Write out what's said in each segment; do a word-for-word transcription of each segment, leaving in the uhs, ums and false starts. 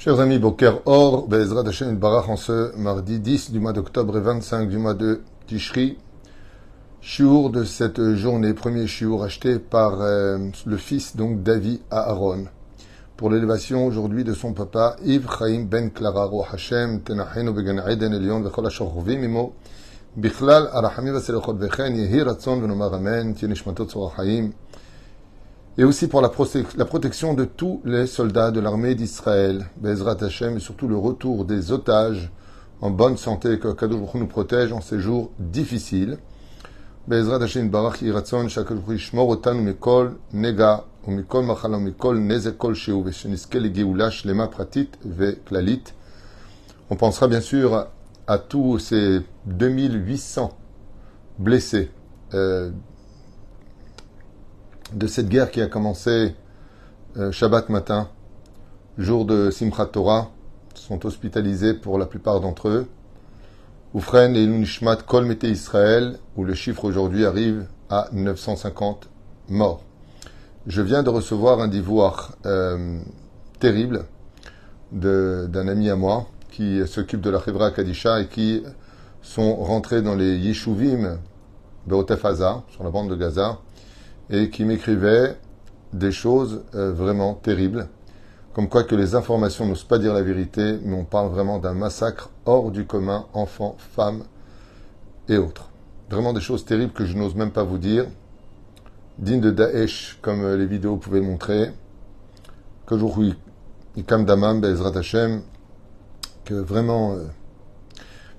Chers amis, Boker Or, Bezrat Hashem Barach, en ce mardi dix du mois d'octobre et vingt-cinq du mois de Tishri. Shiur de cette journée, premier shiur acheté par euh, le fils donc d'Avi à Aaron, pour l'élévation aujourd'hui de son papa, Yves Chaim Ben Clara, Roh Hashem, Tenachenu Began Eden Elion, Vechol Asher Chovim Imo, Bichlal Arachamim Vaselechot Vechen, Yehi Ratzon Venomar Amen, Tiyeh Nishmato Tzorah Chaim. Et aussi pour la, la protection de tous les soldats de l'armée d'Israël, Bezrat Hashem, et surtout le retour des otages en bonne santé, que Kadosh Baruch Hu nous protège en ces jours difficiles. Bezrat Hashem Barach Yiratzon, Shakadosh Baruch Hu Yishmor Otanu Mikol Nega, Umikol Machala, Umikol Nezekol Sheu, Veshenizke Legeula Shlema Pratit Veklalit. On pensera bien sûr à tous ces deux mille huit cents blessés euh, de cette guerre qui a commencé euh, Shabbat matin, jour de Simchat Torah, sont hospitalisés pour la plupart d'entre eux. Oufren et Ilunishmat Kol Mete Israël, où le chiffre aujourd'hui arrive à neuf cent cinquante morts. Je viens de recevoir un divoir euh, terrible d'un ami à moi qui s'occupe de la Chevra Kadisha et qui sont rentrés dans les Yishuvim de Otef Haza, sur la bande de Gaza, et qui m'écrivait des choses euh, vraiment terribles, comme quoi que les informations n'osent pas dire la vérité, mais on parle vraiment d'un massacre hors du commun, enfants, femmes et autres. Vraiment des choses terribles que je n'ose même pas vous dire, dignes de Daesh, comme les vidéos pouvaient le montrer, que vraiment, euh, vous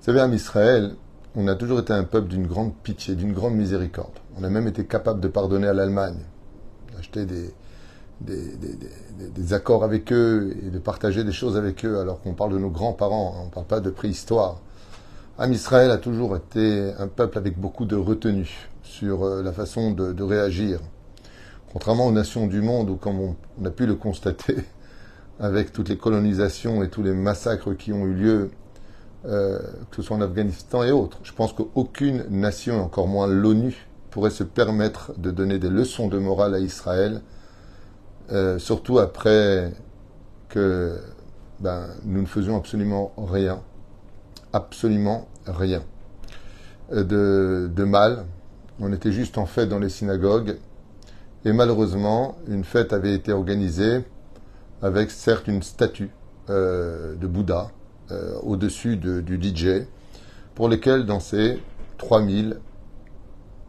savez, en Israël, on a toujours été un peuple d'une grande pitié, d'une grande miséricorde. On a même été capable de pardonner à l'Allemagne, d'acheter des, des, des, des, des accords avec eux et de partager des choses avec eux, alors qu'on parle de nos grands-parents, hein, on ne parle pas de préhistoire. Am Israël a toujours été un peuple avec beaucoup de retenue sur euh, la façon de, de réagir, contrairement aux nations du monde où, comme on, on a pu le constater, avec toutes les colonisations et tous les massacres qui ont eu lieu, Euh, que ce soit en Afghanistan et autres. Je pense qu'aucune nation, encore moins l'ONU, pourrait se permettre de donner des leçons de morale à Israël, euh, surtout après que ben, nous ne faisions absolument rien, absolument rien de, de mal. On était juste en fête dans les synagogues et malheureusement, une fête avait été organisée avec certes une statue euh, de Bouddha, au-dessus de, du D J, pour lesquels dansaient trois mille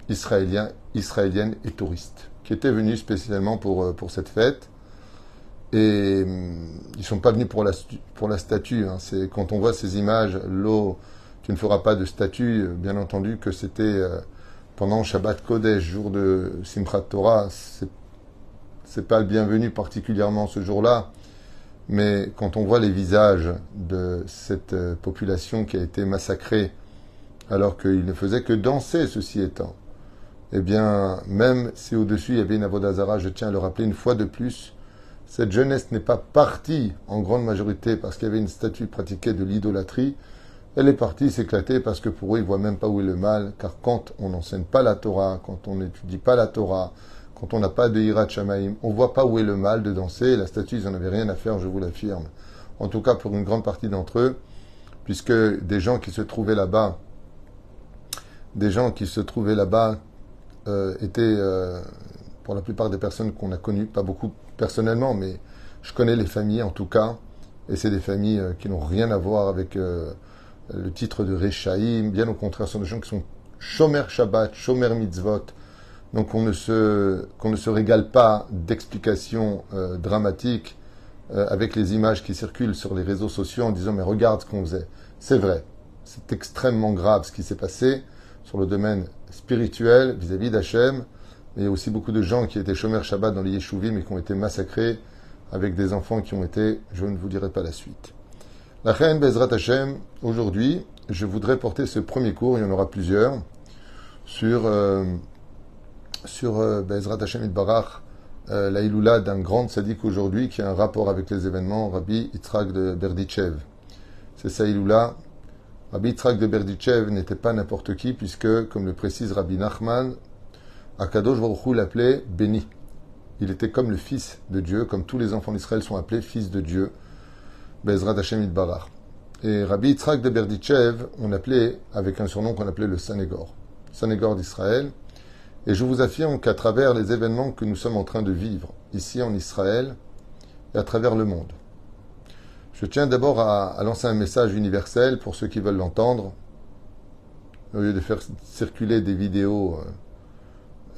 Israéliens, Israéliennes et touristes, qui étaient venus spécialement pour, pour cette fête. Et ils ne sont pas venus pour la, pour la statue. Hein. C'est, quand on voit ces images, l'eau, tu ne feras pas de statue, bien entendu que c'était euh, pendant Shabbat Kodesh, jour de Simchat Torah, c'est, c'est pas le bienvenu particulièrement ce jour-là. Mais quand on voit les visages de cette population qui a été massacrée alors qu'ils ne faisaient que danser, ceci étant, eh bien, même si au-dessus il y avait une Avodah Zara, je tiens à le rappeler une fois de plus, cette jeunesse n'est pas partie en grande majorité parce qu'il y avait une statue pratiquée de l'idolâtrie, elle est partie s'éclater parce que pour eux, ils ne voient même pas où est le mal, car quand on n'enseigne pas la Torah, quand on n'étudie pas la Torah, quand on n'a pas de Hirat Shamaïm, on ne voit pas où est le mal de danser. La statue, ils n'en avaient rien à faire, je vous l'affirme. En tout cas, pour une grande partie d'entre eux, puisque des gens qui se trouvaient là-bas, des gens qui se trouvaient là-bas euh, étaient, euh, pour la plupart des personnes qu'on a connues, pas beaucoup personnellement, mais je connais les familles en tout cas, et c'est des familles euh, qui n'ont rien à voir avec euh, le titre de Réchaïm. Bien au contraire, ce sont des gens qui sont Shomer Shabbat, Shomer Mitzvot. Donc qu'on ne se, qu'on ne se régale pas d'explications euh, dramatiques euh, avec les images qui circulent sur les réseaux sociaux en disant « mais regarde ce qu'on faisait ». C'est vrai, c'est extrêmement grave ce qui s'est passé sur le domaine spirituel vis-à-vis d'Hachem. Il y a aussi beaucoup de gens qui étaient Shomer Shabbat dans les Yeshuvim mais qui ont été massacrés avec des enfants qui ont été, je ne vous dirai pas la suite. La Reine Bezrat Hashem, aujourd'hui, je voudrais porter ce premier cours, il y en aura plusieurs, sur... Euh, sur Bezrat Hashem Itbarach, euh, la Iloula d'un grand sadique aujourd'hui qui a un rapport avec les événements, Rabbi Yitzhak de Berdichev. C'est ça Iloula. Rabbi Yitzhak de Berdichev n'était pas n'importe qui puisque, comme le précise Rabbi Nachman, Akadosh Baruch Hu l'appelait béni. Il était comme le fils de Dieu, comme tous les enfants d'Israël sont appelés fils de Dieu. Bezrat Hashem Yitbarach. Et Rabbi Yitzhak de Berditchev, on appelait, avec un surnom qu'on appelait le Sanégor, Sanégor d'Israël. Et je vous affirme qu'à travers les événements que nous sommes en train de vivre, ici en Israël, et à travers le monde, je tiens d'abord à, à lancer un message universel pour ceux qui veulent l'entendre, au lieu de faire circuler des vidéos,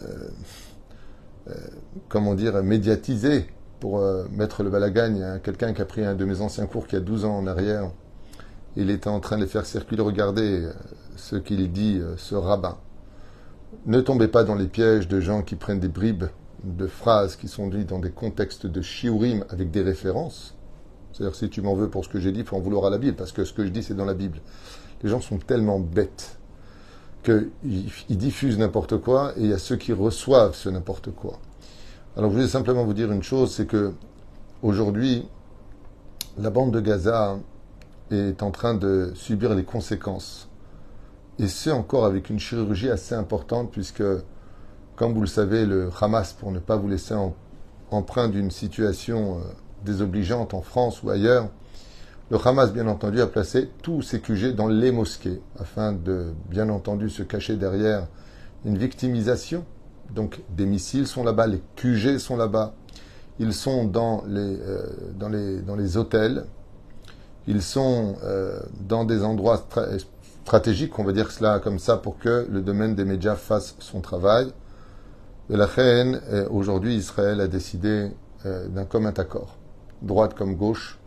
euh, euh, euh, comment dire, médiatisées, pour euh, mettre le balagagne à hein, quelqu'un qui a pris un de mes anciens cours qui a douze ans en arrière. Il était en train de les faire circuler. Regardez ce qu'il dit, ce rabbin. Ne tombez pas dans les pièges de gens qui prennent des bribes de phrases qui sont dites dans des contextes de shiurim avec des références. C'est-à-dire, si tu m'en veux pour ce que j'ai dit, il faut en vouloir à la Bible, parce que ce que je dis, c'est dans la Bible. Les gens sont tellement bêtes qu'ils diffusent n'importe quoi, et il y a ceux qui reçoivent ce n'importe quoi. Alors, je voulais simplement vous dire une chose, c'est que aujourd'hui, la bande de Gaza est en train de subir les conséquences. Et ce, encore avec une chirurgie assez importante, puisque, comme vous le savez, le Hamas, pour ne pas vous laisser en, empreint d'une situation euh, désobligeante en France ou ailleurs, le Hamas, bien entendu, a placé tous ses Q G dans les mosquées, afin de, bien entendu, se cacher derrière une victimisation. Donc, des missiles sont là-bas, les Q G sont là-bas, ils sont dans les, euh, dans les, dans les hôtels, ils sont euh, dans des endroits stra- stratégiques, on va dire cela comme ça, pour que le domaine des médias fasse son travail. Et la haine, aujourd'hui, Israël a décidé euh, d'un commun accord, droite comme gauche.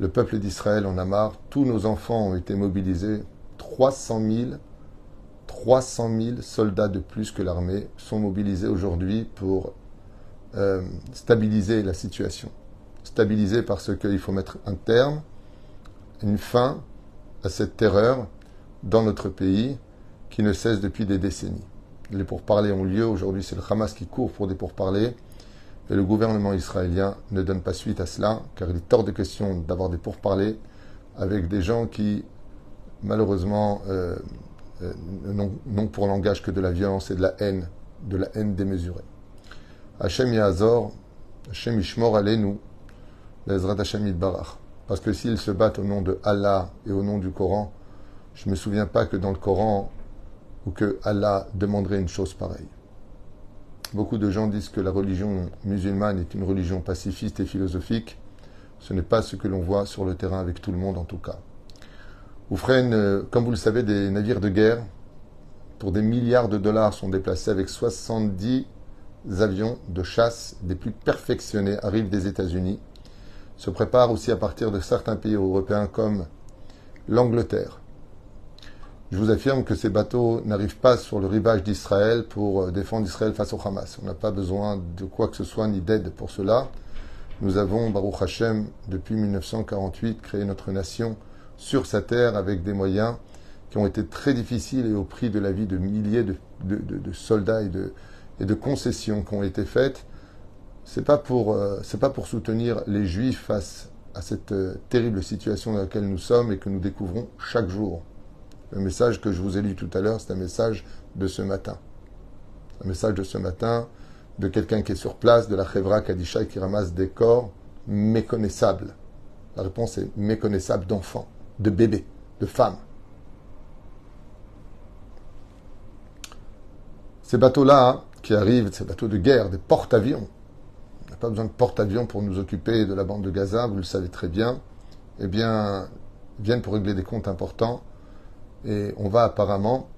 Le peuple d'Israël en a marre. Tous nos enfants ont été mobilisés. trois cent mille, trois cent mille soldats de plus que l'armée sont mobilisés aujourd'hui pour euh, stabiliser la situation. Stabiliser parce qu'il faut mettre un terme, une fin à cette terreur dans notre pays qui ne cesse depuis des décennies. Les pourparlers ont lieu. Aujourd'hui, c'est le Hamas qui court pour des pourparlers. Et le gouvernement israélien ne donne pas suite à cela, car il est hors de question d'avoir des pourparlers avec des gens qui, malheureusement, euh, euh, n'ont pour langage que de la violence et de la haine, de la haine démesurée. Hashem Yahazor, Hashem Yishmor Aleinu, Bezrat Hashem Yitbarach. Parce que s'ils se battent au nom de Allah et au nom du Coran, je ne me souviens pas que dans le Coran, ou que Allah demanderait une chose pareille. Beaucoup de gens disent que la religion musulmane est une religion pacifiste et philosophique. Ce n'est pas ce que l'on voit sur le terrain avec tout le monde, en tout cas. Oufren, comme vous le savez, des navires de guerre pour des milliards de dollars sont déplacés avec soixante-dix avions de chasse des plus perfectionnés arrivent des États-Unis. Se préparent aussi à partir de certains pays européens comme l'Angleterre. Je vous affirme que ces bateaux n'arrivent pas sur le rivage d'Israël pour défendre Israël face au Hamas. On n'a pas besoin de quoi que ce soit ni d'aide pour cela. Nous avons, Baruch Hashem, depuis mille neuf cent quarante-huit, créé notre nation sur sa terre avec des moyens qui ont été très difficiles et au prix de la vie de milliers de, de, de, de soldats et de, et de concessions qui ont été faites. C'est pas pour, euh, c'est pas pour soutenir les Juifs face à cette euh, terrible situation dans laquelle nous sommes et que nous découvrons chaque jour. Le message que je vous ai lu tout à l'heure, c'est un message de ce matin. Un message de ce matin de quelqu'un qui est sur place, de la Chevra Kadisha qui ramasse des corps méconnaissables. La réponse est méconnaissable d'enfants, de bébés, de femmes. Ces bateaux-là qui arrivent, ces bateaux de guerre, des porte-avions, pas besoin de porte-avions pour nous occuper de la bande de Gaza, vous le savez très bien, eh bien, viennent pour régler des comptes importants et on va apparemment,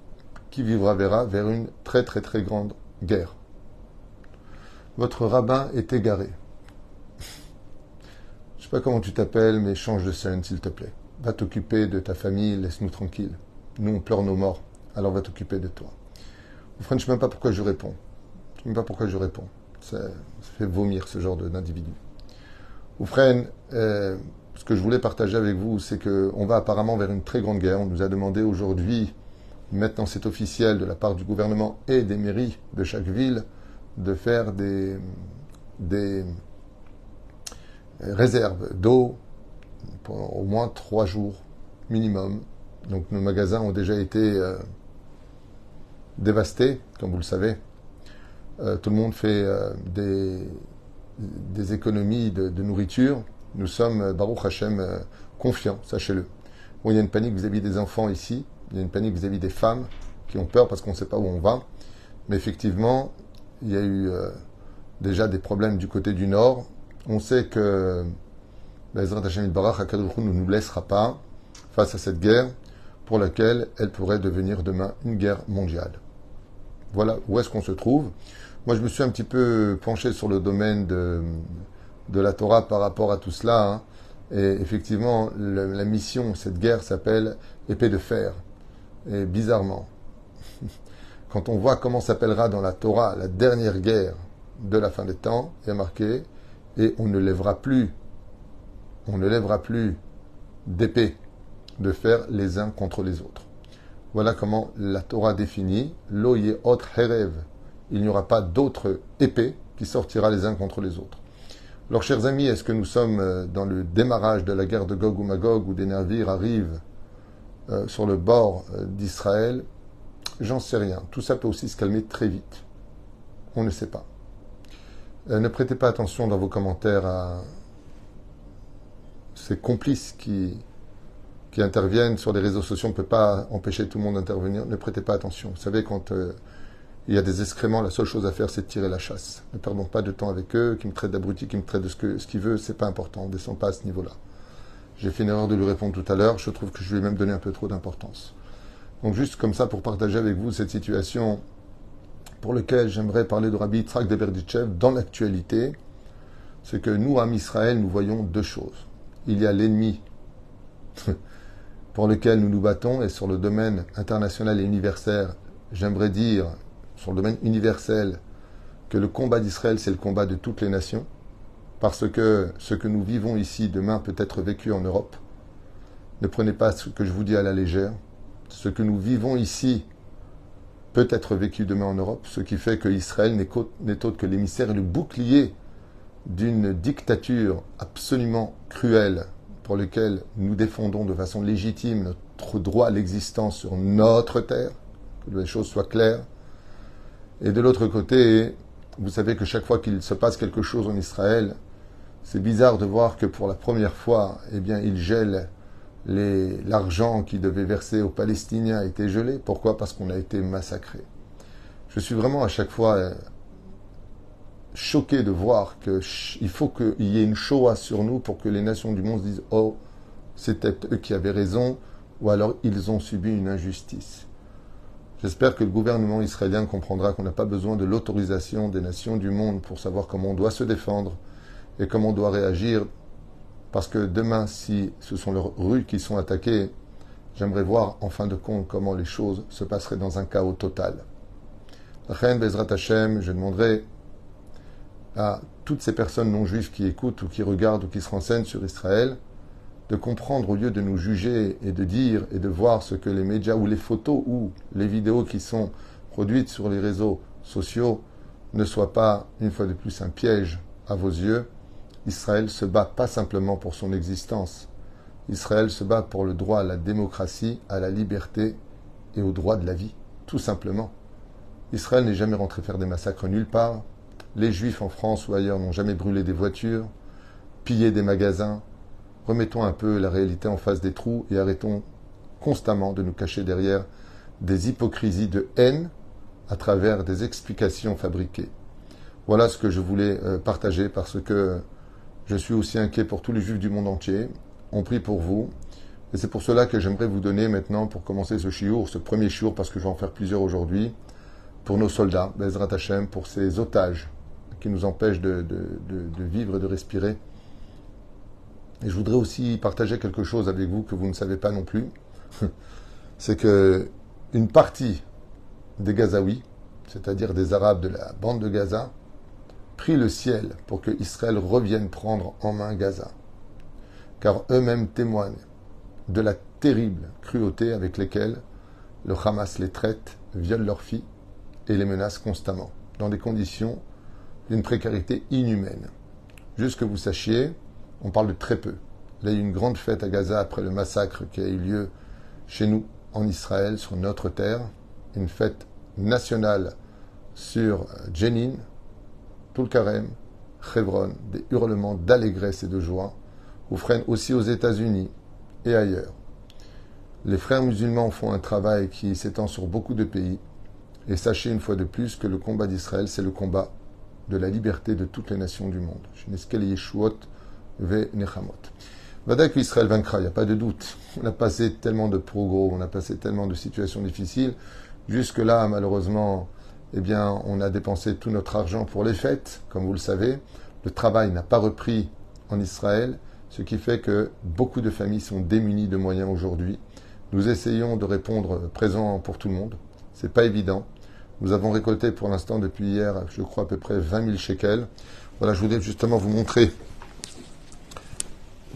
qui vivra verra, vers une très très très grande guerre. Votre rabbin est égaré. Je sais pas comment tu t'appelles, mais change de scène s'il te plaît. Va t'occuper de ta famille, laisse-nous tranquille. Nous on pleure nos morts, alors va t'occuper de toi. Frère, je ne sais même pas pourquoi je réponds. Je ne sais même pas pourquoi je réponds. Ça, ça fait vomir ce genre d'individu. Oufren, euh, ce que je voulais partager avec vous, c'est qu'on va apparemment vers une très grande guerre. On nous a demandé aujourd'hui, maintenant c'est officiel de la part du gouvernement et des mairies de chaque ville, de faire des, des réserves d'eau pour au moins trois jours minimum. Donc nos magasins ont déjà été euh, dévastés, comme vous le savez. Euh, tout le monde fait euh, des, des économies de, de nourriture. Nous sommes, Baruch Hashem, confiants, sachez-le. Bon, il y a une panique vis-à-vis des enfants ici, il y a une panique vis-à-vis des femmes qui ont peur parce qu'on ne sait pas où on va. Mais effectivement, il y a eu euh, déjà des problèmes du côté du nord. On sait que Bezrat Hashem Barach HaKadosh Baruch Hu ne nous laissera pas face à cette guerre pour laquelle elle pourrait devenir demain une guerre mondiale. Voilà où est-ce qu'on se trouve. Moi, je me suis un petit peu penché sur le domaine de, de la Torah par rapport à tout cela. Hein. Et effectivement, le, la mission, cette guerre s'appelle épée de fer. Et bizarrement, quand on voit comment s'appellera dans la Torah la dernière guerre de la fin des temps, il y a marqué « Et on ne lèvera plus, on ne lèvera plus d'épée, de fer les uns contre les autres. » Voilà comment la Torah définit « Lo ye ot herev » il n'y aura pas d'autres épées qui sortira les uns contre les autres. Alors, chers amis, est-ce que nous sommes dans le démarrage de la guerre de Gog ou Magog où des navires arrivent euh, sur le bord d'Israël? J'en sais rien. Tout ça peut aussi se calmer très vite. On ne sait pas. Euh, ne prêtez pas attention dans vos commentaires à ces complices qui, qui interviennent sur les réseaux sociaux. On ne peut pas empêcher tout le monde d'intervenir. Ne prêtez pas attention. Vous savez, quand... Euh, il y a des excréments, la seule chose à faire, c'est de tirer la chasse. Ne perdons pas de temps avec eux, qui me traitent d'abruti, qui me traitent de ce que, ce qu'ils veulent, c'est pas important, on ne descend pas à ce niveau-là. J'ai fait une erreur de lui répondre tout à l'heure, je trouve que je lui ai même donné un peu trop d'importance. Donc juste comme ça, pour partager avec vous cette situation pour laquelle j'aimerais parler de Rabbi Yitzhak de Berditchev dans l'actualité, c'est que nous, à Israël, nous voyons deux choses. Il y a l'ennemi pour lequel nous nous battons, et sur le domaine international et universel, j'aimerais dire... sur le domaine universel, que le combat d'Israël, c'est le combat de toutes les nations, parce que ce que nous vivons ici, demain, peut être vécu en Europe. Ne prenez pas ce que je vous dis à la légère. Ce que nous vivons ici peut être vécu demain en Europe, ce qui fait que Israël n'est autre que l'émissaire et le bouclier d'une dictature absolument cruelle, pour laquelle nous défendons de façon légitime notre droit à l'existence sur notre terre, que les choses soient claires. Et de l'autre côté, vous savez que chaque fois qu'il se passe quelque chose en Israël, c'est bizarre de voir que pour la première fois, eh bien, ils gèlent les, l'argent qui devait verser aux Palestiniens a été gelé. Pourquoi? Parce qu'on a été massacré. Je suis vraiment à chaque fois choqué de voir qu'il faut qu'il y ait une Shoah sur nous pour que les nations du monde se disent « Oh, c'était eux qui avaient raison » ou alors « Ils ont subi une injustice ». J'espère que le gouvernement israélien comprendra qu'on n'a pas besoin de l'autorisation des nations du monde pour savoir comment on doit se défendre et comment on doit réagir. Parce que demain, si ce sont leurs rues qui sont attaquées, j'aimerais voir en fin de compte comment les choses se passeraient dans un chaos total. Lachen Bezrat Hashem, je demanderai à toutes ces personnes non juives qui écoutent ou qui regardent ou qui se renseignent sur Israël de comprendre, au lieu de nous juger et de dire et de voir ce que les médias ou les photos ou les vidéos qui sont produites sur les réseaux sociaux ne soient pas, une fois de plus, un piège à vos yeux. Israël se bat pas simplement pour son existence. Israël se bat pour le droit à la démocratie, à la liberté et au droit de la vie, tout simplement. Israël n'est jamais rentré faire des massacres nulle part. Les Juifs en France ou ailleurs n'ont jamais brûlé des voitures, pillé des magasins. Remettons un peu la réalité en face des trous et arrêtons constamment de nous cacher derrière des hypocrisies de haine à travers des explications fabriquées. Voilà ce que je voulais partager parce que je suis aussi inquiet pour tous les juifs du monde entier. On prie pour vous. Et c'est pour cela que j'aimerais vous donner maintenant, pour commencer ce chiour, ce premier chiour, parce que je vais en faire plusieurs aujourd'hui, pour nos soldats, Bezrat Hashem, pour ces otages qui nous empêchent de, de, de, de vivre et de respirer. Et je voudrais aussi partager quelque chose avec vous que vous ne savez pas non plus. C'est que une partie des Gazaouis, c'est-à-dire des Arabes de la bande de Gaza, prie le ciel pour que Israël revienne prendre en main Gaza. Car eux-mêmes témoignent de la terrible cruauté avec laquelle le Hamas les traite, viole leurs filles et les menace constamment, dans des conditions d'une précarité inhumaine. Juste que vous sachiez, on parle de très peu. Là, il y a eu une grande fête à Gaza après le massacre qui a eu lieu chez nous, en Israël, sur notre terre. Une fête nationale sur Jenin, tout le carême, Hebron, des hurlements d'allégresse et de joie. ou freinent aussi aux États-Unis et ailleurs. Les frères musulmans font un travail qui s'étend sur beaucoup de pays, et sachez une fois de plus que le combat d'Israël, c'est le combat de la liberté de toutes les nations du monde. Sheneskel Yeshuot ve Nechamot. Vadak Israël vaincra, il n'y a pas de doute. On a passé tellement de progrès, on a passé tellement de situations difficiles. Jusque-là, malheureusement, eh bien, on a dépensé tout notre argent pour les fêtes, comme vous le savez. Le travail n'a pas repris en Israël, ce qui fait que beaucoup de familles sont démunies de moyens aujourd'hui. Nous essayons de répondre présent pour tout le monde. C'est pas évident. Nous avons récolté pour l'instant depuis hier, je crois, à peu près vingt mille shekels. Voilà, je voulais justement vous montrer,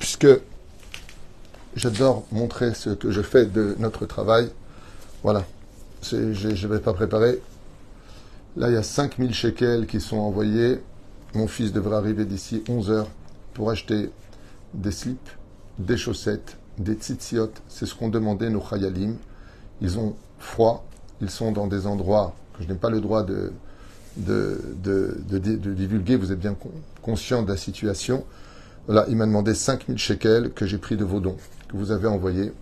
puisque j'adore montrer ce que je fais de notre travail. Voilà, c'est, je ne vais pas préparer. Là, il y a cinq mille shekels qui sont envoyés. Mon fils devrait arriver d'ici onze heures pour acheter des slips, des chaussettes, des tzitziot. C'est ce qu'ont demandé nos chayalim. Ils ont froid. Ils sont dans des endroits que je n'ai pas le droit de, de, de, de, de divulguer. Vous êtes bien conscient de la situation. Là, il m'a demandé cinq mille shekels que j'ai pris de vos dons, que vous avez envoyés.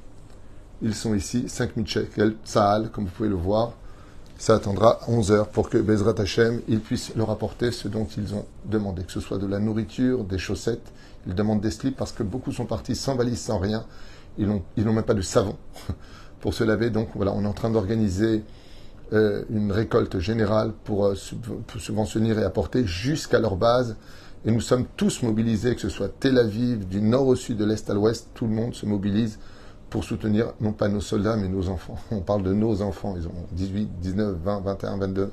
Ils sont ici, cinq mille shekels, Tsahal, comme vous pouvez le voir. Ça attendra onze heures pour que Bezrat Hashem, ils puissent leur apporter ce dont ils ont demandé, que ce soit de la nourriture, des chaussettes. Ils demandent des slips parce que beaucoup sont partis sans valise, sans rien. Ils n'ont ils n'ont même pas de savon pour se laver. Donc voilà, on est en train d'organiser euh, une récolte générale pour, euh, pour subventionner et apporter jusqu'à leur base. Et nous sommes tous mobilisés, que ce soit Tel Aviv, du nord au sud, de l'est à l'ouest, tout le monde se mobilise pour soutenir, non pas nos soldats, mais nos enfants. On parle de nos enfants, ils ont dix-huit, dix-neuf, vingt, vingt et un, vingt-deux.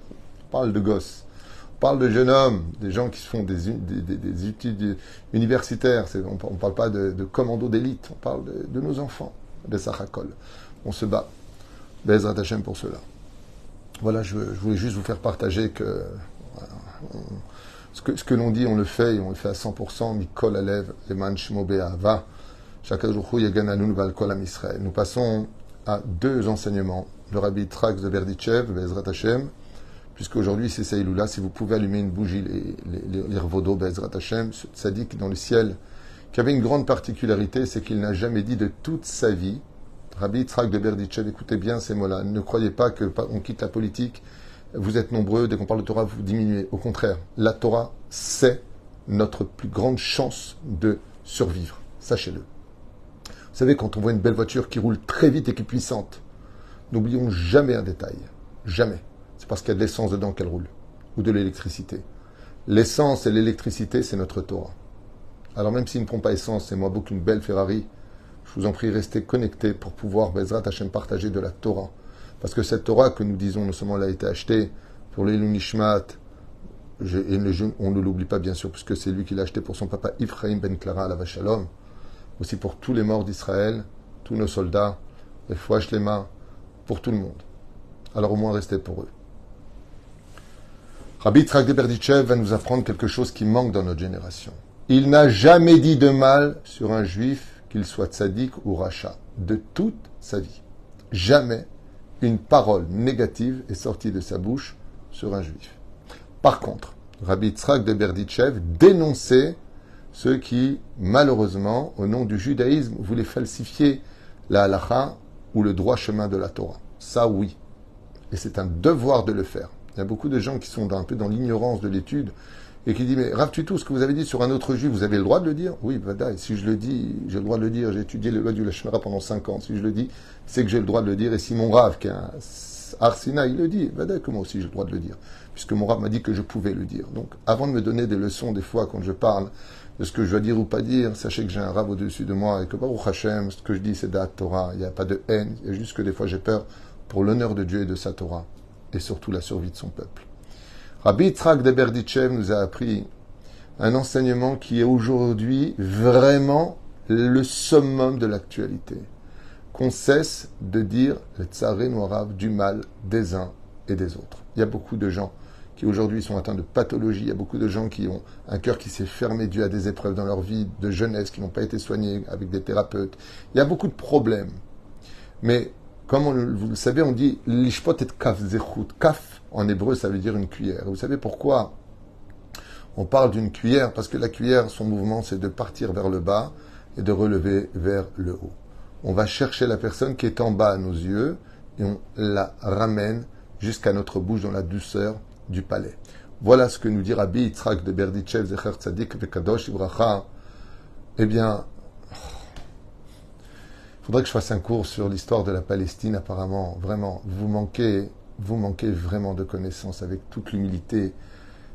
On parle de gosses, on parle de jeunes hommes, des gens qui font des, des, des, des études universitaires. C'est, on ne parle pas de, de commandos d'élite, on parle de, de nos enfants, de Sahakol. On se bat. Bezrat Hashem pour cela. Voilà, je, je voulais juste vous faire partager que on, ce que, ce que l'on dit, on le fait, et on le fait à cent pour cent. Mikol Alev, Leman Shmo Be'ahava, Shakadosh Baruch Hu Yagen Alun Val Kol Am Israël. Nous passons à deux enseignements. Le Rabbi Trax de Berdichev, Bezrat Hashem, puisqu'aujourd'hui c'est Saïloula. Si vous pouvez allumer une bougie, les, les, les, les Revodos, Bezrat Hashem, ce tzaddik dans le ciel, qui avait une grande particularité, c'est qu'il n'a jamais dit de toute sa vie. Rabbi Yitzhak de Berdichev, écoutez bien ces mots-là. Ne croyez pas qu'on quitte la politique. Vous êtes nombreux, dès qu'on parle de Torah, vous diminuez. Au contraire, la Torah, c'est notre plus grande chance de survivre. Sachez-le. Vous savez, quand on voit une belle voiture qui roule très vite et qui est puissante, n'oublions jamais un détail. Jamais. C'est parce qu'il y a de l'essence dedans qu'elle roule. Ou de l'électricité. L'essence et l'électricité, c'est notre Torah. Alors même s'il ne prend pas essence, c'est moi beaucoup une belle Ferrari, je vous en prie, restez connectés pour pouvoir, Bezrat Hashem, partager de la Torah. Parce que cette Torah que nous disons, non seulement elle a été achetée pour l'Eilou Nishmat, et le jeune, on ne l'oublie pas bien sûr, puisque c'est lui qui l'a achetée pour son papa Ephraim Ben Clara Alav Shalom, aussi pour tous les morts d'Israël, tous nos soldats, les Fouach les mains, pour tout le monde. Alors au moins, restez pour eux. Rabbi Yitzhak de Berdichev va nous apprendre quelque chose qui manque dans notre génération. Il n'a jamais dit de mal sur un juif, qu'il soit tzaddik ou racha, de toute sa vie. Jamais une parole négative est sortie de sa bouche sur un juif. Par contre, Rabbi Yitzhak de Berdichev dénonçait ceux qui, malheureusement, au nom du judaïsme, voulaient falsifier la halacha ou le droit chemin de la Torah. Ça, oui. Et c'est un devoir de le faire. Il y a beaucoup de gens qui sont dans, un peu dans l'ignorance de l'étude, et qui dit, mais Rav Tutou, ce que vous avez dit sur un autre juif, vous avez le droit de le dire? Oui, Vadaï, si je le dis, j'ai le droit de le dire, j'ai étudié les lois du Lachemara pendant cinq ans, si je le dis, c'est que j'ai le droit de le dire, et si mon Rav, qui est un Arsina, il le dit, Vadaï, comment aussi j'ai le droit de le dire? Puisque mon Rav m'a dit que je pouvais le dire. Donc, avant de me donner des leçons, des fois, quand je parle de ce que je dois dire ou pas dire, sachez que j'ai un Rav au-dessus de moi, et que Baruch Hashem, ce que je dis, c'est de la Torah, il n'y a pas de haine, il y a juste que des fois j'ai peur pour l'honneur de Dieu et de sa Torah, et surtout la survie de son peuple. Rabbi Yitzhak de Berdichev nous a appris un enseignement qui est aujourd'hui vraiment le summum de l'actualité. Qu'on cesse de dire le tsaré noirave du mal des uns et des autres. Il y a beaucoup de gens qui aujourd'hui sont atteints de pathologies, il y a beaucoup de gens qui ont un cœur qui s'est fermé dû à des épreuves dans leur vie de jeunesse, qui n'ont pas été soignés avec des thérapeutes. Il y a beaucoup de problèmes. Mais comme on, vous le savez, on dit « lishpot et kaf zechut ». Kaf, en hébreu, ça veut dire une cuillère. Et vous savez pourquoi on parle d'une cuillère? Parce que la cuillère, son mouvement, c'est de partir vers le bas et de relever vers le haut. On va chercher la personne qui est en bas à nos yeux et on la ramène jusqu'à notre bouche dans la douceur du palais. Voilà ce que nous dit Rabbi Yitzhak de Berdichev, Zecher Tzadik, Vekadosh, Ibracha. Eh bien, il faudrait que je fasse un cours sur l'histoire de la Palestine, apparemment. Vraiment, vous manquez, vous manquez vraiment de connaissances, avec toute l'humilité.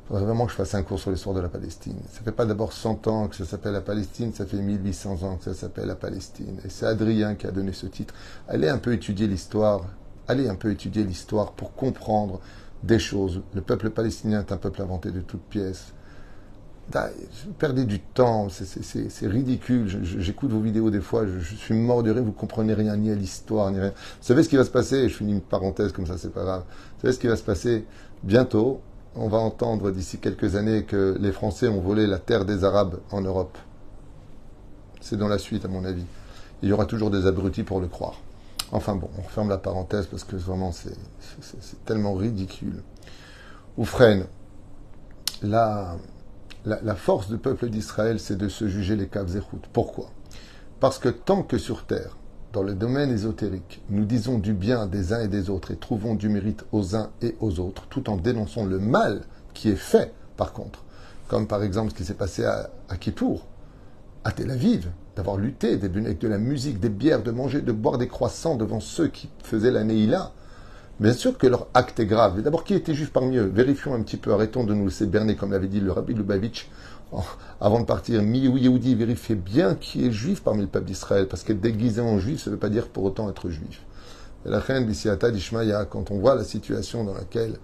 Il faudrait vraiment que je fasse un cours sur l'histoire de la Palestine. Ça fait pas d'abord cent ans que ça s'appelle la Palestine, ça fait mille huit cents ans que ça s'appelle la Palestine. Et c'est Adrien qui a donné ce titre. Allez un peu étudier l'histoire, allez un peu étudier l'histoire pour comprendre des choses. Le peuple palestinien est un peuple inventé de toutes pièces. Vous perdez du temps, c'est, c'est, c'est ridicule. Je, je, j'écoute vos vidéos des fois, je, je suis mort de rire, vous comprenez rien, ni à l'histoire, ni rien. Vous savez ce qui va se passer? Je finis une parenthèse comme ça, c'est pas grave. Vous savez ce qui va se passer? Bientôt, on va entendre d'ici quelques années que les Français ont volé la terre des Arabes en Europe. C'est dans la suite, à mon avis. Il y aura toujours des abrutis pour le croire. Enfin bon, on referme la parenthèse parce que vraiment, c'est, c'est, c'est tellement ridicule. Oufren, la, la, la force du peuple d'Israël, c'est de se juger les caves et routes. Pourquoi? Parce que tant que sur terre, dans le domaine ésotérique, nous disons du bien des uns et des autres et trouvons du mérite aux uns et aux autres, tout en dénonçant le mal qui est fait, par contre. Comme par exemple ce qui s'est passé à, à Kippour, à Tel Aviv, d'avoir lutté, des bunes avec de la musique, des bières, de manger, de boire des croissants devant ceux qui faisaient la Neïla. Bien sûr que leur acte est grave. Mais d'abord, qui était juif parmi eux? Vérifions un petit peu, arrêtons de nous laisser berner, comme l'avait dit le rabbi Lubavitch. Oh, avant de partir, Miou Yehudi, vérifiez bien qui est juif parmi le peuple d'Israël, parce qu'être déguisé en juif, ça ne veut pas dire pour autant être juif. Et la reine Bissiata d'Ishmaïa, quand on voit la situation dans laquelle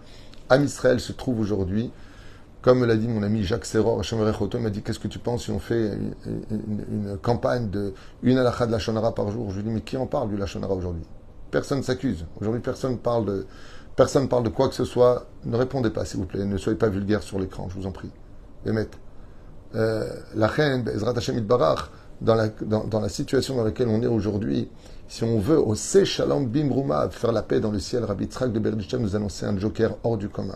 Am Israël se trouve aujourd'hui, comme l'a dit mon ami Jacques Seror, il m'a dit: qu'est-ce que tu penses si on fait une, une, une campagne de une halakha de la Shonara par jour? Je lui dis: mais qui en parle du la Shonara aujourd'hui? Personne ne s'accuse. Aujourd'hui, personne parle de, personne parle de quoi que ce soit. Ne répondez pas, s'il vous plaît. Ne soyez pas vulgaire sur l'écran, je vous en prie. Et mettre. Euh, la reine, Ezrat Hashem Itbarach, dans la, dans, dans la situation dans laquelle on est aujourd'hui, si on veut, au Se Shalom Bimrouma, faire la paix dans le ciel, Rabbi Yitzhak de Berdichev nous annonçait un joker hors du commun.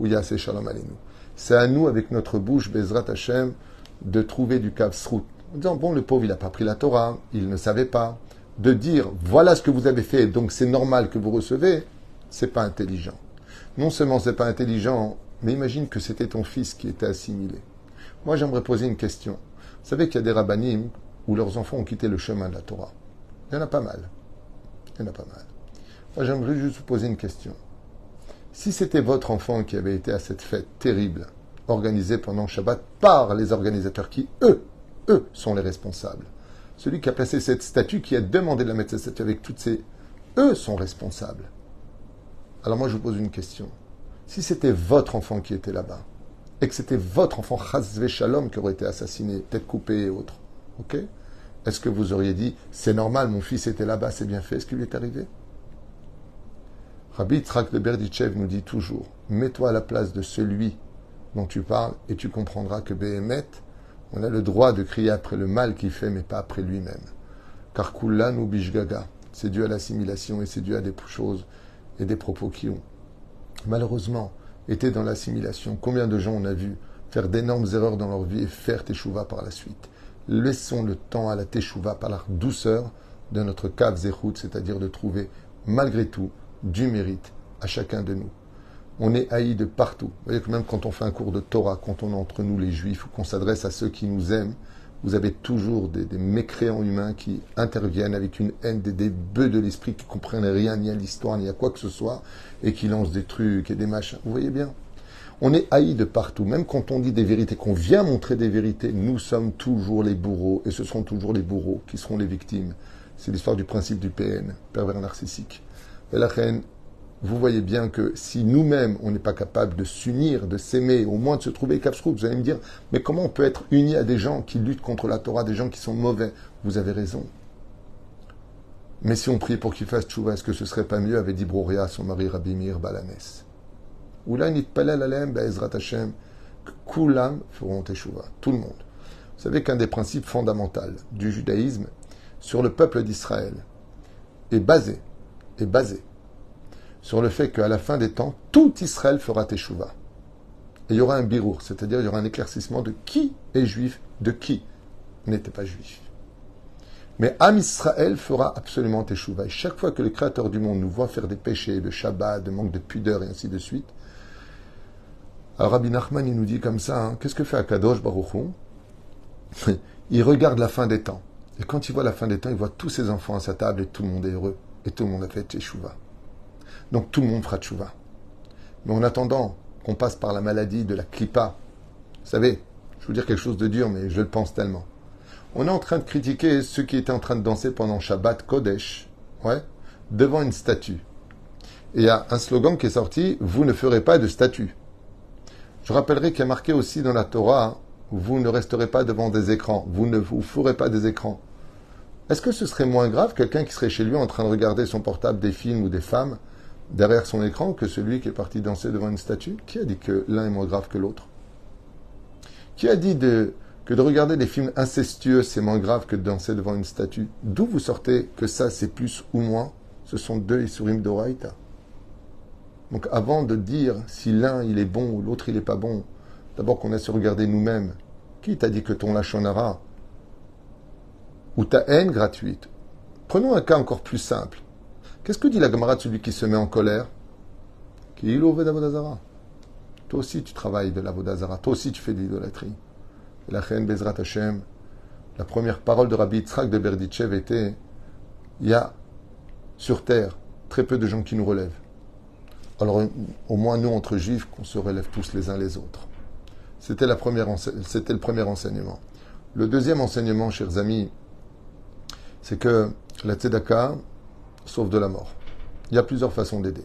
Où il y a Se Shalom Aleinu. C'est à nous, avec notre bouche, Bezrat Hashem, de trouver du kavsrout. En disant, bon, le pauvre, il n'a pas pris la Torah, il ne savait pas. De dire, voilà ce que vous avez fait, donc c'est normal que vous recevez, c'est pas intelligent. Non seulement c'est pas intelligent, mais imagine que c'était ton fils qui était assimilé. Moi, j'aimerais poser une question. Vous savez qu'il y a des rabbinim où leurs enfants ont quitté le chemin de la Torah. Il y en a pas mal. Il y en a pas mal. Moi, j'aimerais juste vous poser une question. Si c'était votre enfant qui avait été à cette fête terrible, organisée pendant Shabbat par les organisateurs qui, eux, eux, sont les responsables, celui qui a placé cette statue, qui a demandé de la mettre cette statue avec toutes ces... Eux sont responsables. Alors moi, je vous pose une question. Si c'était votre enfant qui était là-bas, et que c'était votre enfant, Chas Veshalom, qui aurait été assassiné, tête coupée et autres, ok? Est-ce que vous auriez dit, c'est normal, mon fils était là-bas, c'est bien fait, ce qui lui est arrivé? Rabbi Yitzhak de Berdichev nous dit toujours, mets-toi à la place de celui dont tu parles et tu comprendras que Béhémet, on a le droit de crier après le mal qu'il fait, mais pas après lui-même. Car Kulan ou Bishgaga, c'est dû à l'assimilation et c'est dû à des choses et des propos qui ont, malheureusement, étaient dans l'assimilation. Combien de gens on a vu faire d'énormes erreurs dans leur vie et faire teshuva par la suite? Laissons le temps à la teshuva par la douceur de notre kav zechut, c'est-à-dire de trouver, malgré tout, du mérite à chacun de nous. On est haï de partout. Vous voyez que même quand on fait un cours de Torah, quand on est entre nous les Juifs, ou qu'on s'adresse à ceux qui nous aiment, vous avez toujours des, des mécréants humains qui interviennent avec une haine, des, des bœufs de l'esprit qui ne comprennent rien, ni à l'histoire, ni à quoi que ce soit, et qui lancent des trucs et des machins. Vous voyez bien? On est haï de partout. Même quand on dit des vérités, qu'on vient montrer des vérités, nous sommes toujours les bourreaux, et ce seront toujours les bourreaux qui seront les victimes. C'est l'histoire du principe du P N, pervers narcissique. Et la reine, vous voyez bien que si nous-mêmes, on n'est pas capable de s'unir, de s'aimer, au moins de se trouver kavsrout, vous allez me dire, mais comment on peut être uni à des gens qui luttent contre la Torah, des gens qui sont mauvais? Vous avez raison. Mais si on priait pour qu'ils fassent tchouva, est-ce que ce serait pas mieux, avait dit Brouria à son mari Rabbi Meir Balanès. Oula nitpalel alem be'ezrat Hashem, kulam feront tchouva, tout le monde. Vous savez qu'un des principes fondamentaux du judaïsme sur le peuple d'Israël est basé, est basé sur le fait qu'à la fin des temps, tout Israël fera teshuva. Et il y aura un birour, c'est-à-dire il y aura un éclaircissement de qui est juif, de qui n'était pas juif. Mais Am Israël fera absolument teshuva. Et chaque fois que le Créateur du monde nous voit faire des péchés, de Shabbat, de manque de pudeur et ainsi de suite, alors Rabbi Nachman, il nous dit comme ça, hein, qu'est-ce que fait Akadosh Baruch Hu? Il regarde la fin des temps. Et quand il voit la fin des temps, il voit tous ses enfants à sa table et tout le monde est heureux. Et tout le monde a fait teshuva. Donc tout le monde fera teshuva. Mais en attendant qu'on passe par la maladie de la klippa, vous savez, je vous dire quelque chose de dur, mais je le pense tellement. On est en train de critiquer ceux qui étaient en train de danser pendant Shabbat Kodesh, ouais, devant une statue. Et il y a un slogan qui est sorti, « Vous ne ferez pas de statue ». Je rappellerai qu'il y a marqué aussi dans la Torah, « Vous ne resterez pas devant des écrans, vous ne vous ferez pas des écrans ». Est-ce que ce serait moins grave quelqu'un qui serait chez lui en train de regarder son portable des films ou des femmes derrière son écran que celui qui est parti danser devant une statue? Qui a dit que l'un est moins grave que l'autre? Qui a dit de, que de regarder des films incestueux, c'est moins grave que de danser devant une statue? D'où vous sortez que ça, c'est plus ou moins? Ce sont deux Issurim d'Oraïta. Donc avant de dire si l'un il est bon ou l'autre il n'est pas bon, d'abord qu'on a su regarder nous-mêmes. Qui t'a dit que ton lachonara ou ta haine gratuite? Prenons un cas encore plus simple. Qu'est-ce que dit la Gemara de celui qui se met en colère? Qui est l'ové d'Avodazara. Toi aussi, tu travailles de l'Avodazara. Toi aussi, tu fais de l'idolâtrie. Et la Chen Bezrat Hashem, la première parole de Rabbi Yitzhak de Berditchev était « Il y a, sur terre, très peu de gens qui nous relèvent. » Alors, au moins, nous, entre juifs, qu'on se relève tous les uns les autres. C'était la première ense- c'était le premier enseignement. Le deuxième enseignement, chers amis, c'est que la Tzedaka sauve de la mort. Il y a plusieurs façons d'aider.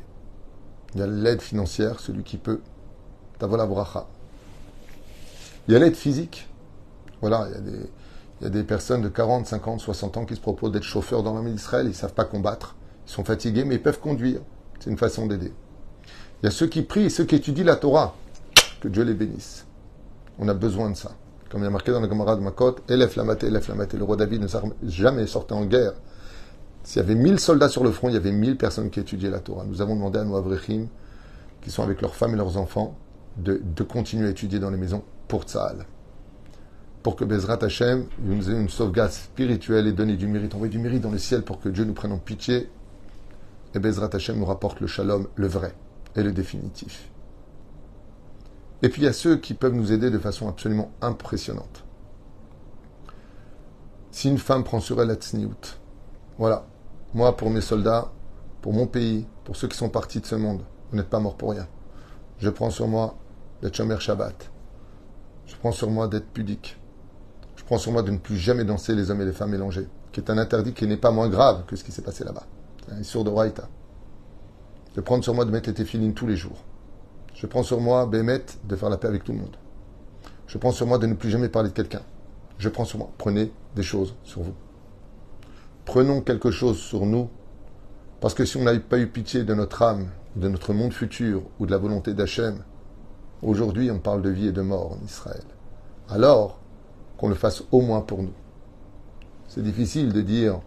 Il y a l'aide financière, celui qui peut. Il y a l'aide physique. Voilà, il y a des, il y a des personnes de quarante, cinquante, soixante ans qui se proposent d'être chauffeurs dans l'armée d'Israël. Ils ne savent pas combattre. Ils sont fatigués, mais ils peuvent conduire. C'est une façon d'aider. Il y a ceux qui prient et ceux qui étudient la Torah. Que Dieu les bénisse. On a besoin de ça. Comme il y a marqué dans la Gemara de Makot, Élève la maté, élève la maté. Le roi David ne s'est jamais sorti en guerre. S'il y avait mille soldats sur le front, il y avait mille personnes qui étudiaient la Torah. Nous avons demandé à nos Avrechim, qui sont avec leurs femmes et leurs enfants, De, de continuer à étudier dans les maisons pour Tzahal. Pour que Bezrat Hashem nous ait une sauvegarde spirituelle et donner du mérite, envoyer du mérite dans le ciel pour que Dieu nous prenne en pitié et Bezrat Hashem nous rapporte le shalom, le vrai et le définitif. Et puis il y a ceux qui peuvent nous aider de façon absolument impressionnante. Si une femme prend sur elle la tzniut, voilà, moi pour mes soldats, pour mon pays, pour ceux qui sont partis de ce monde, vous n'êtes pas morts pour rien. Je prends sur moi d'être Shomer Shabbat. Je prends sur moi d'être pudique. Je prends sur moi de ne plus jamais danser les hommes et les femmes mélangés, qui est un interdit qui n'est pas moins grave que ce qui s'est passé là-bas. C'est un issur d'oraïta. Je prends sur moi de mettre les téfilines tous les jours. Je prends sur moi, Bémet, de faire la paix avec tout le monde. Je prends sur moi de ne plus jamais parler de quelqu'un. Je prends sur moi. Prenez des choses sur vous. Prenons quelque chose sur nous, parce que si on n'avait pas eu pitié de notre âme, de notre monde futur ou de la volonté d'Hachem, aujourd'hui on parle de vie et de mort en Israël. Alors qu'on le fasse au moins pour nous. C'est difficile de dire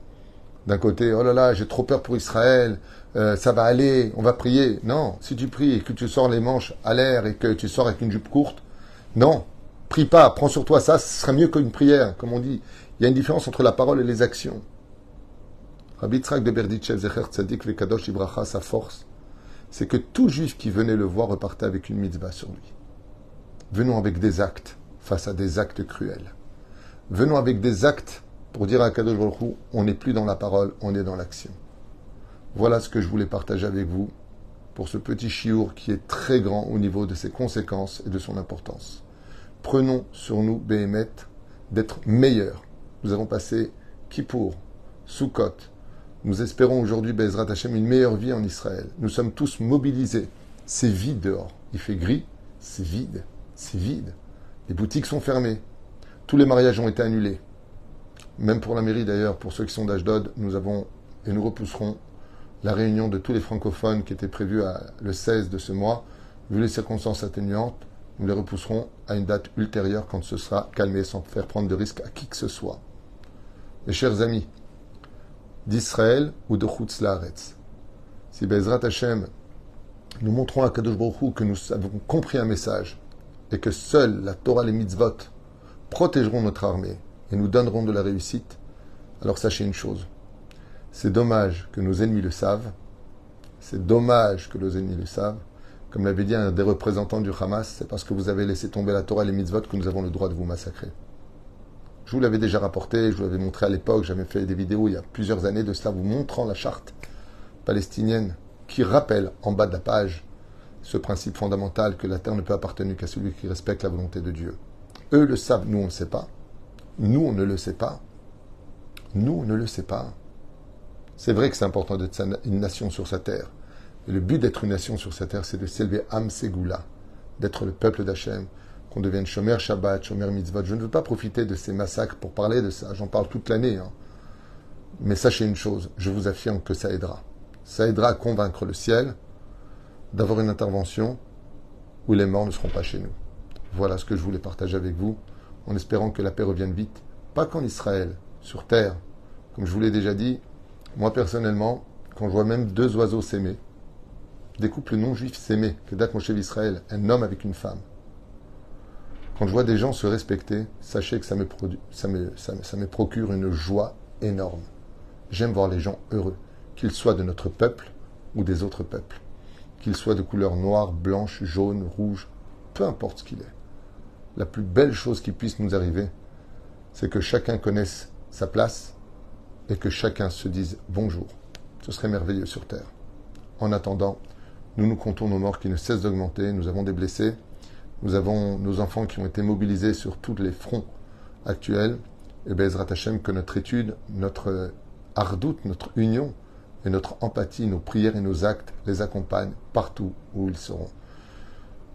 d'un côté, oh là là, j'ai trop peur pour Israël, euh, ça va aller, on va prier. Non, si tu pries et que tu sors les manches à l'air et que tu sors avec une jupe courte, non, prie pas, prends sur toi ça, ce sera mieux qu'une prière, comme on dit. Il y a une différence entre la parole et les actions. Rabbi Yitzhak de Berditchev, Zecher Tzadik, Vekadosh Ibracha, sa force, c'est que tout juif qui venait le voir repartait avec une mitzvah sur lui. Venons avec des actes face à des actes cruels. Venons avec des actes pour dire à Kadosh Baruch Hu, on n'est plus dans la parole, on est dans l'action. Voilà ce que je voulais partager avec vous pour ce petit chiour qui est très grand au niveau de ses conséquences et de son importance. Prenons sur nous, Béhémet, d'être meilleurs. Nous avons passé Kippour, Sukkot. Nous espérons aujourd'hui, Bezrat Hashem, une meilleure vie en Israël. Nous sommes tous mobilisés. C'est vide dehors. Il fait gris, c'est vide, c'est vide. Les boutiques sont fermées. Tous les mariages ont été annulés. Même pour la mairie d'ailleurs, pour ceux qui sont d'Ashdod, nous avons et nous repousserons la réunion de tous les francophones qui était prévue à le seize de ce mois. Vu les circonstances atténuantes, nous les repousserons à une date ultérieure quand ce sera calmé, sans faire prendre de risques à qui que ce soit. Mes chers amis, d'Israël ou de Chutz Laaretz. Si Bezrat Hashem, nous montrons à Kadosh Baruch Hu que nous avons compris un message et que seule la Torah et les mitzvot protégeront notre armée et nous donneront de la réussite, Alors sachez une chose, c'est dommage que nos ennemis le savent, c'est dommage que nos ennemis le savent, comme l'avait dit un des représentants du Hamas, c'est parce que vous avez laissé tomber la Torah et les mitzvot que nous avons le droit de vous massacrer. Je vous l'avais déjà rapporté, je vous l'avais montré à l'époque, j'avais fait des vidéos il y a plusieurs années de cela, vous montrant la charte palestinienne qui rappelle en bas de la page ce principe fondamental que la terre ne peut appartenir qu'à celui qui respecte la volonté de Dieu. Eux le savent, nous on ne sait pas. Nous on ne le sait pas. Nous on ne le sait pas. C'est vrai que c'est important d'être une nation sur sa terre. Et le but d'être une nation sur sa terre, c'est de s'élever Am Segula, d'être le peuple d'Hachem, qu'on devienne Shomer Shabbat, Shomer Mitzvot. Je ne veux pas profiter de ces massacres pour parler de ça, j'en parle toute l'année. Hein. Mais sachez une chose, je vous affirme que ça aidera. Ça aidera à convaincre le ciel d'avoir une intervention où les morts ne seront pas chez nous. Voilà ce que je voulais partager avec vous, en espérant que la paix revienne vite, pas qu'en Israël, sur terre. Comme je vous l'ai déjà dit, moi personnellement, quand je vois même deux oiseaux s'aimer, des couples non-juifs s'aimer, que date mon chef Israël, un homme avec une femme, quand je vois des gens se respecter, sachez que ça me, produ- ça me, ça me, ça me procure une joie énorme. J'aime voir les gens heureux, qu'ils soient de notre peuple ou des autres peuples, qu'ils soient de couleur noire, blanche, jaune, rouge, peu importe ce qu'il est. La plus belle chose qui puisse nous arriver, c'est que chacun connaisse sa place et que chacun se dise bonjour. Ce serait merveilleux sur Terre. En attendant, nous nous comptons nos morts qui ne cessent d'augmenter, nous avons des blessés, nous avons nos enfants qui ont été mobilisés sur tous les fronts actuels. Et Bezrat Hashem, que notre étude, notre hardoute, notre union et notre empathie, nos prières et nos actes les accompagnent partout où ils seront.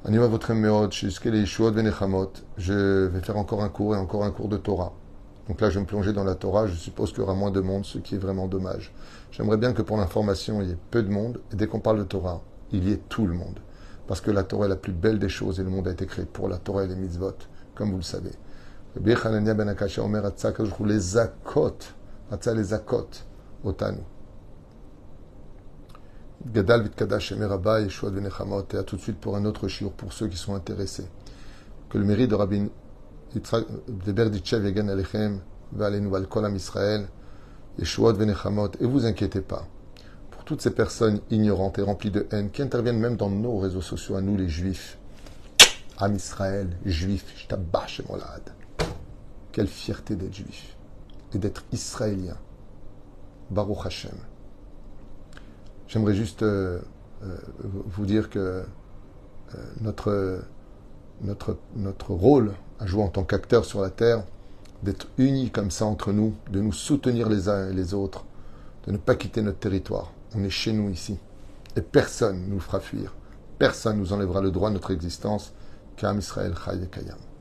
Je vais faire encore un cours et encore un cours de Torah. Donc là, je vais me plonger dans la Torah. Je suppose qu'il y aura moins de monde, ce qui est vraiment dommage. J'aimerais bien que pour l'information, il y ait peu de monde. Et dès qu'on parle de Torah, il y ait tout le monde. Parce que la Torah est la plus belle des choses et le monde a été créé pour la Torah et les mitzvot, comme vous le savez. Rabbi Hanania ben Akasha Omer Atza Kajrou les zakot, Atza les zakot, Otanu. Gadal vit Kadash Emer Abba Yeshua ben Nechamot. Et à tout de suite pour un autre shiur pour ceux qui sont intéressés. Que le mérite de Rabbi Yitzhak de Berditchev Yagan Alechem va aller nous al Kolam Israël, Yeshua ben Nechamot. Et vous inquiétez pas. Toutes ces personnes ignorantes et remplies de haine qui interviennent même dans nos réseaux sociaux, à nous les juifs. Am Israël, juif, je t'abache mon lad. Quelle fierté d'être juif et d'être israélien. Baruch Hashem. J'aimerais juste euh, euh, vous dire que euh, notre, notre, notre rôle à jouer en tant qu'acteur sur la terre, d'être unis comme ça entre nous, de nous soutenir les uns et les autres, de ne pas quitter notre territoire. On est chez nous ici. Et personne ne nous fera fuir. Personne ne nous enlèvera le droit à notre existence. Ka'am Israël Chai Vekayam.